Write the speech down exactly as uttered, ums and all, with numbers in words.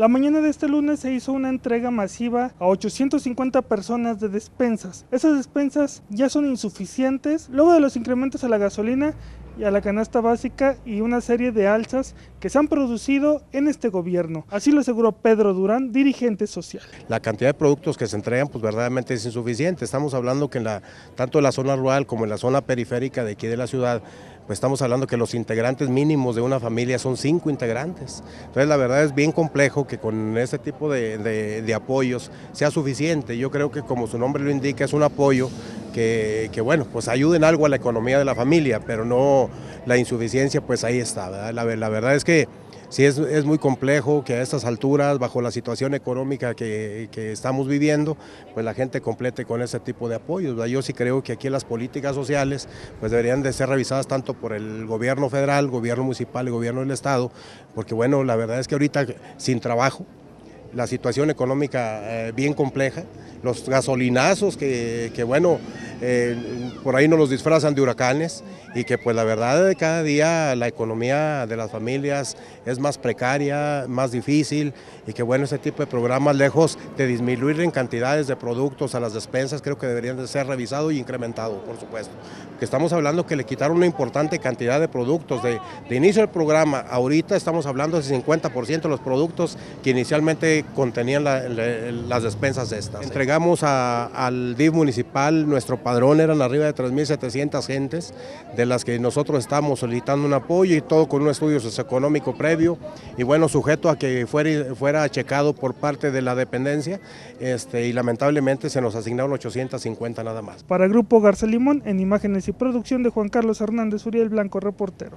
La mañana de este lunes se hizo una entrega masiva a ochocientas cincuenta personas de despensas. Esas despensas ya son insuficientes luego de los incrementos a la gasolina y a la canasta básica y una serie de alzas que se han producido en este gobierno. Así lo aseguró Pedro Durán, dirigente social. La cantidad de productos que se entregan pues verdaderamente es insuficiente. Estamos hablando que en la, tanto en la zona rural como en la zona periférica de aquí de la ciudad, pues estamos hablando que los integrantes mínimos de una familia son cinco integrantes. Entonces la verdad es bien complejo que con este tipo de, de, de apoyos sea suficiente. Yo creo que, como su nombre lo indica, es un apoyo que, que bueno, pues ayuden algo a la economía de la familia, pero no la insuficiencia, pues ahí está, ¿verdad? La, la verdad es que sí es, es muy complejo que a estas alturas, bajo la situación económica que, que estamos viviendo, pues la gente complete con ese tipo de apoyos, ¿verdad? Yo sí creo que aquí las políticas sociales pues deberían de ser revisadas tanto por el gobierno federal, gobierno municipal y gobierno del estado, porque bueno, la verdad es que ahorita sin trabajo, la situación económica eh, bien compleja, los gasolinazos que, que bueno, eh, por ahí nos los disfrazan de huracanes, y que pues la verdad de cada día la economía de las familias es más precaria, más difícil, y que bueno, ese tipo de programas, lejos de disminuir en cantidades de productos a las despensas, creo que deberían de ser revisados y incrementados, por supuesto. Porque estamos hablando que le quitaron una importante cantidad de productos, de, de inicio del programa, ahorita estamos hablando del cincuenta por ciento de los productos que inicialmente contenían la, la, las despensas estas. Entregamos a, al D I F Municipal, nuestro padrón eran arriba de tres mil setecientas gentes, de las que nosotros estamos solicitando un apoyo, y todo con un estudio socioeconómico previo, y bueno, sujeto a que fuera, fuera checado por parte de la dependencia, este, y lamentablemente se nos asignaron ochocientas cincuenta nada más. Para Grupo Garza Limón, en imágenes y producción de Juan Carlos Hernández, Uriel Blanco, reportero.